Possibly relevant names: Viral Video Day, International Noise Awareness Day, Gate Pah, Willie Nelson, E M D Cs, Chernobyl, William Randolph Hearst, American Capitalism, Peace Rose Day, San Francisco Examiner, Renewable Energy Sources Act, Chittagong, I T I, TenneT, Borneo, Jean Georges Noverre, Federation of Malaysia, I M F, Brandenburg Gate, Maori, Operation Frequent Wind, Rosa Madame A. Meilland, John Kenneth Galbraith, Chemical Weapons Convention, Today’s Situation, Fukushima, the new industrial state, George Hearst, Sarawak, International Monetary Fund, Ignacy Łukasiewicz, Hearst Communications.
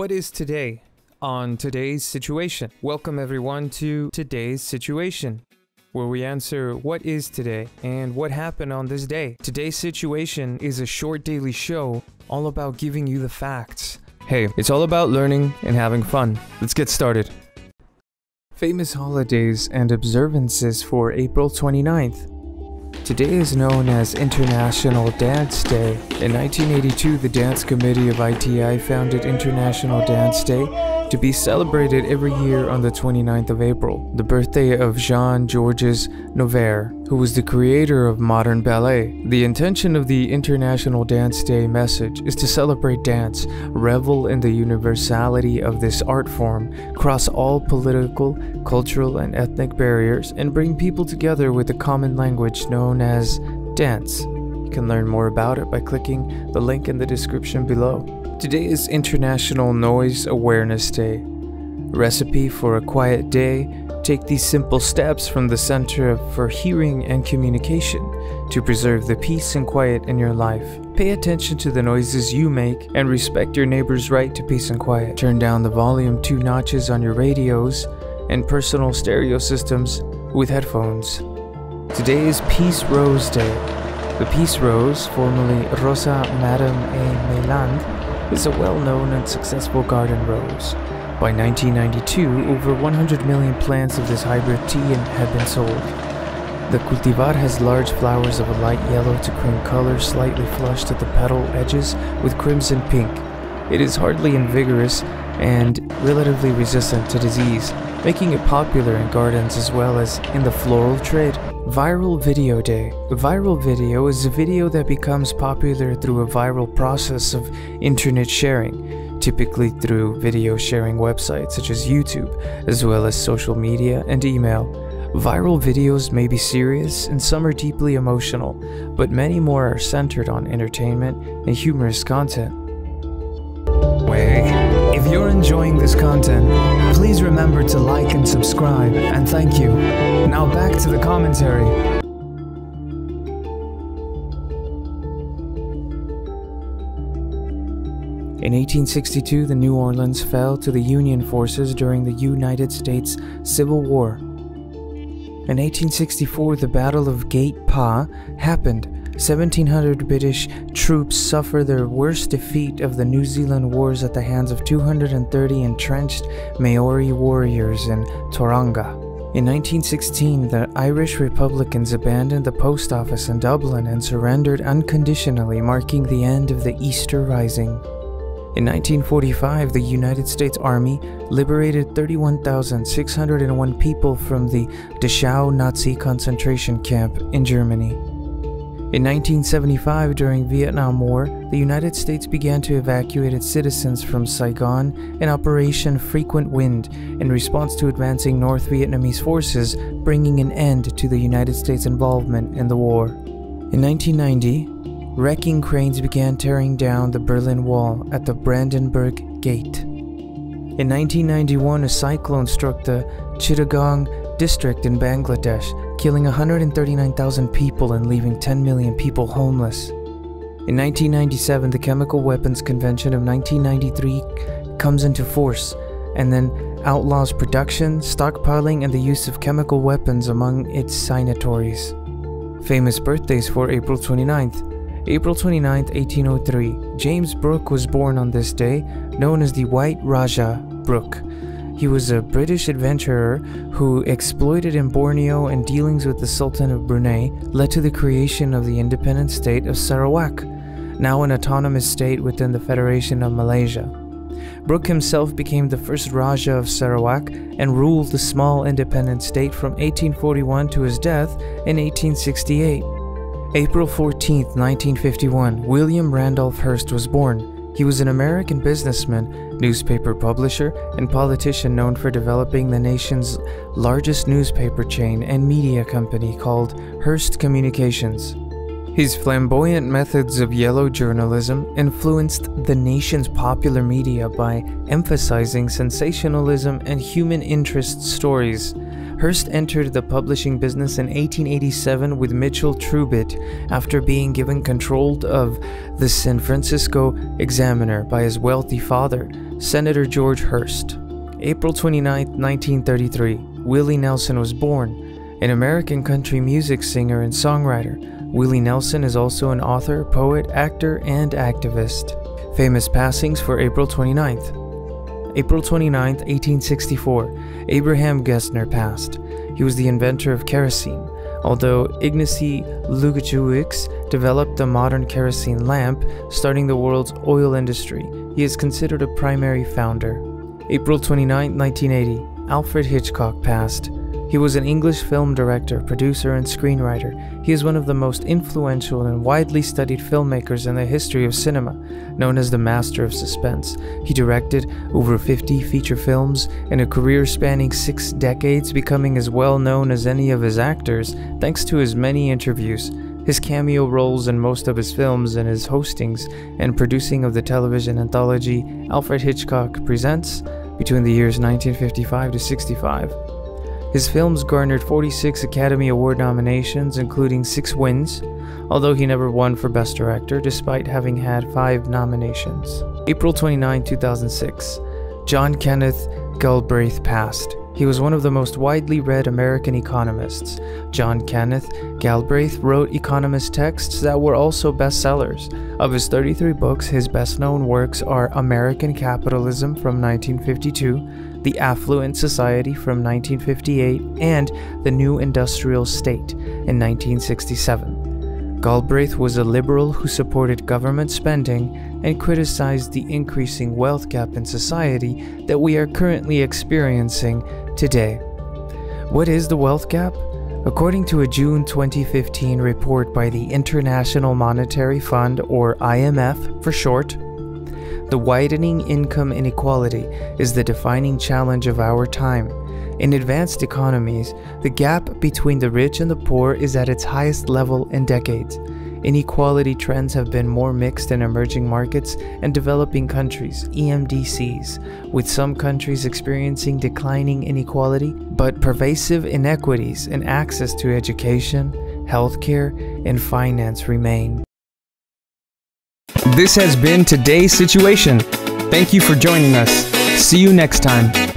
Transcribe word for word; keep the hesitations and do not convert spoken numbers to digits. What is today on Today's Situation? Welcome everyone to Today's Situation, where we answer what is today and what happened on this day. Today's Situation is a short daily show all about giving you the facts. Hey, it's all about learning and having fun. Let's get started. Famous holidays and observances for April twenty-ninth. Today is known as International Dance Day. In nineteen eighty-two, the Dance Committee of I T I founded International Dance Day to be celebrated every year on the twenty-ninth of April, the birthday of Jean Georges Noverre, who was the creator of modern ballet. The intention of the International Dance Day message is to celebrate dance, revel in the universality of this art form, cross all political, cultural, and ethnic barriers, and bring people together with a common language known as dance. You can learn more about it by clicking the link in the description below. Today is International Noise Awareness Day. Recipe for a quiet day: take these simple steps from the Center for Hearing and Communication to preserve the peace and quiet in your life. Pay attention to the noises you make and respect your neighbor's right to peace and quiet. Turn down the volume two notches on your radios and personal stereo systems with headphones. Today is Peace Rose Day. The Peace Rose, formerly Rosa Madame A. Meilland, is a well-known and successful garden rose. By nineteen ninety-two, over one hundred million plants of this hybrid tea have been sold. The cultivar has large flowers of a light yellow to cream color, slightly flushed at the petal edges with crimson pink. It is hardly invigorous and relatively resistant to disease, making it popular in gardens as well as in the floral trade. Viral Video Day. A viral video is a video that becomes popular through a viral process of internet sharing, typically through video sharing websites such as YouTube, as well as social media and email. Viral videos may be serious and some are deeply emotional, but many more are centered on entertainment and humorous content. Wait. If you're enjoying this content, please remember to like and subscribe, and thank you. Now back to the commentary. In eighteen sixty-two, the New Orleans fell to the Union forces during the United States Civil War. In eighteen sixty-four, the Battle of Gate Pah happened. seventeen hundred British troops suffered their worst defeat of the New Zealand Wars at the hands of two hundred thirty entrenched Maori warriors in Tauranga. In nineteen sixteen, the Irish Republicans abandoned the post office in Dublin and surrendered unconditionally, marking the end of the Easter Rising. In nineteen forty-five, the United States Army liberated thirty-one thousand six hundred one people from the Dachau Nazi concentration camp in Germany. In nineteen seventy-five, during Vietnam War, the United States began to evacuate its citizens from Saigon in Operation Frequent Wind in response to advancing North Vietnamese forces, bringing an end to the United States involvement in the war. In nineteen ninety, wrecking cranes began tearing down the Berlin Wall at the Brandenburg Gate. In nineteen ninety-one, a cyclone struck the Chittagong district in Bangladesh, killing one hundred thirty-nine thousand people and leaving ten million people homeless. In nineteen ninety-seven, the Chemical Weapons Convention of nineteen ninety-three comes into force and then outlaws production, stockpiling, and the use of chemical weapons among its signatories. Famous birthdays for April twenty-ninth. April twenty-ninth, eighteen oh three, James Brooke was born on this day, known as the White Rajah Brooke. He was a British adventurer who exploited in Borneo, and dealings with the Sultan of Brunei led to the creation of the independent state of Sarawak, now an autonomous state within the Federation of Malaysia. Brooke himself became the first Raja of Sarawak and ruled the small independent state from eighteen forty-one to his death in eighteen sixty-eight. April fourteenth, nineteen fifty-one, William Randolph Hearst was born. He was an American businessman, newspaper publisher, and politician known for developing the nation's largest newspaper chain and media company called Hearst Communications. His flamboyant methods of yellow journalism influenced the nation's popular media by emphasizing sensationalism and human interest stories. Hearst entered the publishing business in eighteen eighty-seven with Mitchell Trubitt after being given control of the San Francisco Examiner by his wealthy father, Senator George Hearst. April twenty-ninth, nineteen thirty-three, Willie Nelson was born. An American country music singer and songwriter, Willie Nelson is also an author, poet, actor, and activist. Famous passings for April twenty-ninth. April twenty-ninth, eighteen sixty-four, Abraham Gesner passed. He was the inventor of kerosene. Although Ignacy Łukasiewicz developed the modern kerosene lamp, starting the world's oil industry, he is considered a primary founder. April twenty-ninth, nineteen eighty, Alfred Hitchcock passed. He was an English film director, producer, and screenwriter. He is one of the most influential and widely studied filmmakers in the history of cinema, known as the master of suspense. He directed over fifty feature films in a career spanning six decades, becoming as well known as any of his actors thanks to his many interviews, his cameo roles in most of his films, and his hostings and producing of the television anthology Alfred Hitchcock Presents between the years nineteen fifty-five to sixty-five. His films garnered forty-six Academy Award nominations, including six wins, although he never won for Best Director, despite having had five nominations. April twenty-ninth, two thousand six, John Kenneth Galbraith passed. He was one of the most widely read American economists. John Kenneth Galbraith wrote economist texts that were also bestsellers. Of his thirty-three books, his best-known works are American Capitalism from nineteen fifty-two, The Affluent Society from nineteen fifty-eight, and The New Industrial State in nineteen sixty-seven. Galbraith was a liberal who supported government spending and criticized the increasing wealth gap in society that we are currently experiencing today. What is the wealth gap? According to a June twenty fifteen report by the International Monetary Fund, or I M F for short, the widening income inequality is the defining challenge of our time. In advanced economies, the gap between the rich and the poor is at its highest level in decades. Inequality trends have been more mixed in emerging markets and developing countries, E M D Cs, with some countries experiencing declining inequality, but pervasive inequities in access to education, healthcare, and finance remain. This has been Today's Situation. Thank you for joining us. See you next time.